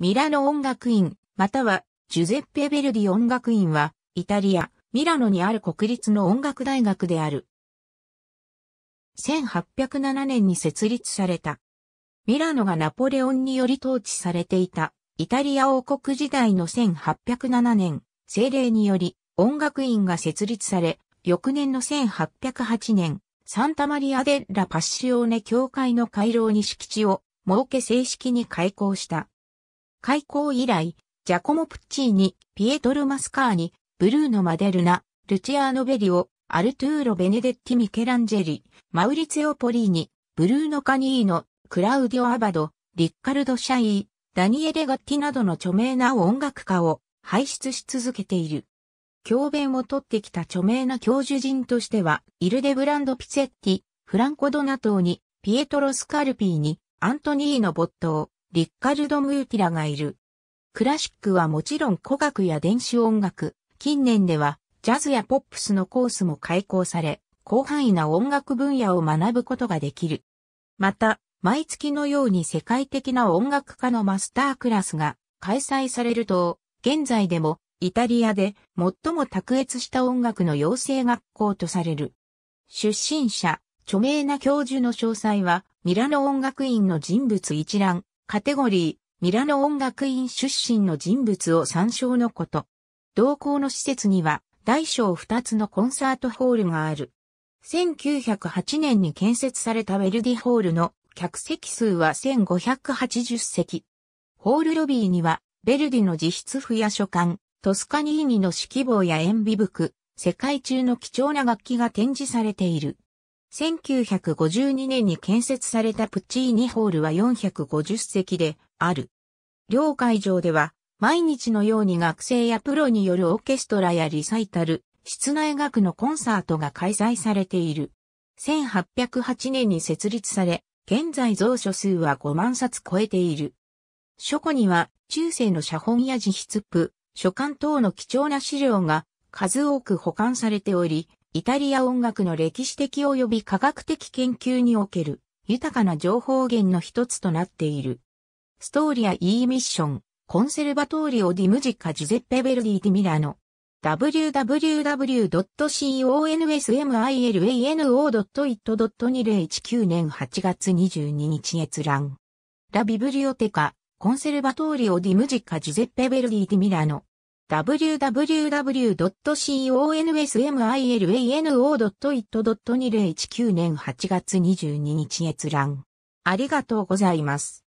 ミラノ音楽院、またはジュゼッペ・ヴェルディ音楽院は、イタリア、ミラノにある国立の音楽大学である。1807年に設立された。ミラノがナポレオンにより統治されていた、イタリア王国時代の1807年、政令により音楽院が設立され、翌年の1808年、サンタマリア・デ・ラ・パッシオーネ教会の回廊に敷地を設け正式に開校した。開校以来、ジャコモ・プッチーニ、ピエトロ・マスカーニ、ブルーノ・マデルナ、ルチアーノ・ベリオ、アルトゥーロ・ベネデッティ・ミケランジェリ、マウリツィオ・ポリーニ、ブルーノ・カニーノ、クラウディオ・アバド、リッカルド・シャイー、ダニエレ・ガッティなどの著名な音楽家を輩出し続けている。教鞭を取ってきた著名な教授陣としては、イルデブランド・ピツェッティ、フランコ・ドナトーニ、ピエトロ・スカルピーニ、アントニーノ・ボットー、リッカルド・ムーティラがいる。クラシックはもちろん古楽や電子音楽、近年ではジャズやポップスのコースも開講され、広範囲な音楽分野を学ぶことができる。また、毎月のように世界的な音楽家のマスタークラスが開催されると、現在でもイタリアで最も卓越した音楽の養成学校とされる。出身者、著名な教授の詳細は、ミラノ音楽院の人物一覧、カテゴリー、ミラノ音楽院出身の人物を参照のこと。同校の施設には、大小2つのコンサートホールがある。1908年に建設されたヴェルディホールの客席数は1580席。ホールロビーには、ヴェルディの自筆譜や書簡、トスカニーニの指揮棒や塩ビ袋、世界中の貴重な楽器が展示されている。1952年に建設されたプッチーニホールは450席である。両会場では、毎日のように学生やプロによるオーケストラやリサイタル、室内楽のコンサートが開催されている。1808年に設立され、現在蔵書数は5万冊超えている。書庫には中世の写本や自筆譜、書簡等の貴重な資料が数多く保管されており、イタリア音楽の歴史的及び科学的研究における豊かな情報源の一つとなっている。ストーリア・イー・ミッション、コンセルバトーリオ・ディ・ムジカ・ジュゼッペ・ヴェルディ・ディ・ミラノ。www.consmiLano.it.2019 年8月22日閲覧。ラ・ビブリオテカ、コンセルバトーリオ・ディ・ムジカ・ジュゼッペ・ヴェルディ・ディ・ミラノ。www.consmiLano.it.2019 年8月22日閲覧。ありがとうございます。